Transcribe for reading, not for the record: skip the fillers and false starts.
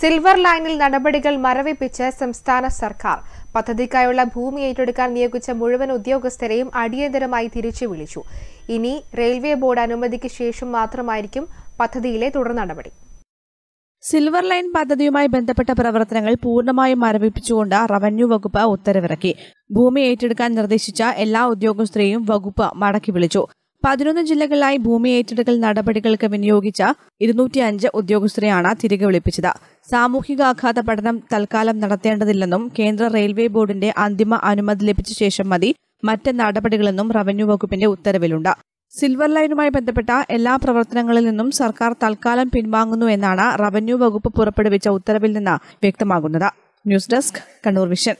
Silver ലൈനിൽ നടപടികൾ മരവിപ്പിച്ച സംസ്ഥാന സർക്കാർ പദ്ധതിക്കായുള്ള ഭൂമി ഏറ്റെടുക്കാൻ നിയോഗിച്ച മുഴുവൻ ഉദ്യോഗസ്ഥരെയും അടിയന്തരമായി തിരിച്ചു വിളിച്ചു. ഇനി റെയിൽവേ ബോർഡ് അനുമതിക്ക് ശേഷം മാത്രമായിരിക്കും പദ്ധതിയിലെ തുടർ നടപടി. സിൽവർ ലൈൻ പദ്ധതിയുമായി ബന്ധപ്പെട്ട പ്രവർത്തനങ്ങൾ പൂർണ്ണമായും മരവിപ്പിച്ചുകൊണ്ട് റവന്യൂ വകുപ്പ് ഉത്തരവിറക്കി. ഭൂമി ഏറ്റെടുക്കാൻ നിർദ്ദേശിച്ച എല്ലാ ഉദ്യോഗസ്ഥരെയും വകുപ്പ് മടക്കി വിളിച്ചു. 11 ജില്ലകളിലായി ഭൂമി ഏറ്റെടുക്കൽ നടപടികൾക്ക് വിനിയോഗിച്ച 205 ഉദ്യോഗസ്ഥരെയാണ് തിരികെ വിളിപ്പിച്ചത്. സാമൂഹികാഘാത പഠനം തൽക്കാലം നടത്തേണ്ടതില്ലെന്നും കേന്ദ്ര റെയിൽവേ ബോർഡിന്റെ അന്തിമ അനുമതി ലഭിച്ച ശേഷം മതി മറ്റ് നടപടികളെന്നും റവന്യൂ വകുപ്പിന്റെ ഉത്തരവിലുണ്ട്. സിൽവർ ലൈനുമായി ബന്ധപ്പെട്ട എല്ലാ പ്രവർത്തനങ്ങളിൽ നിന്നും സർക്കാർ തൽക്കാലം പിൻവാങ്ങുന്നു എന്നാണ് റവന്യൂ വകുപ്പ് പുറപ്പെടുവിച്ച ഉത്തരവിൽ നിന്ന് വ്യക്തമാകുന്നത്. News desk, Kannur vision.